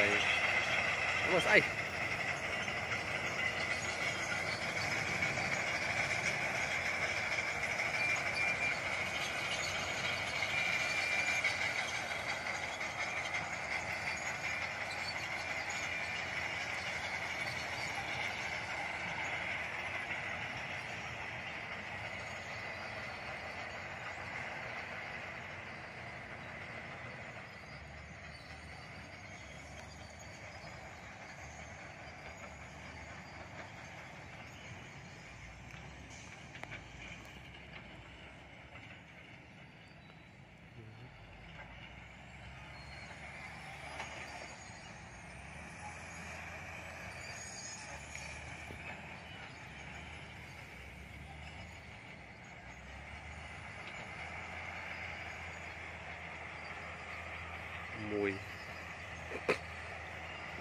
baby. Almost eight.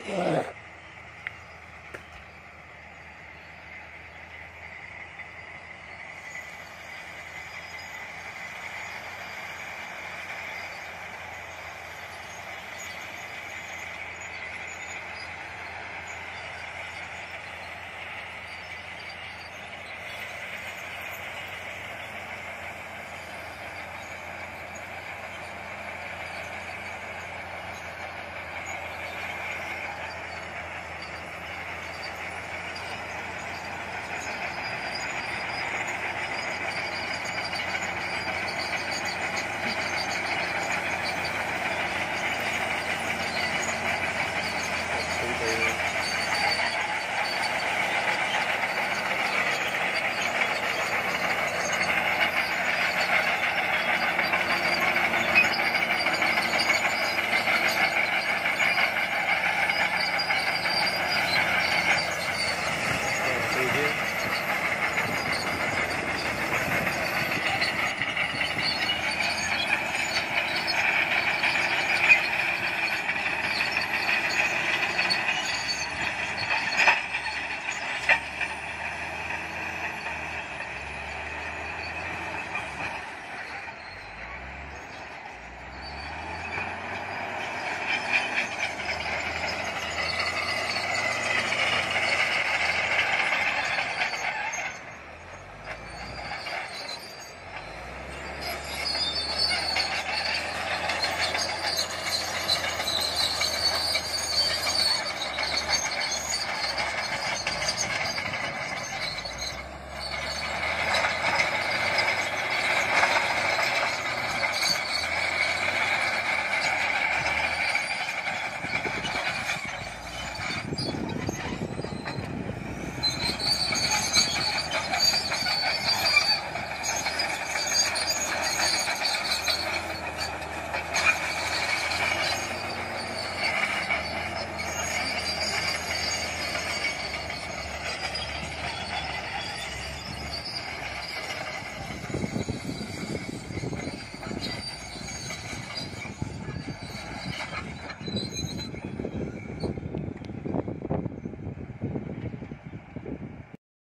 Boy.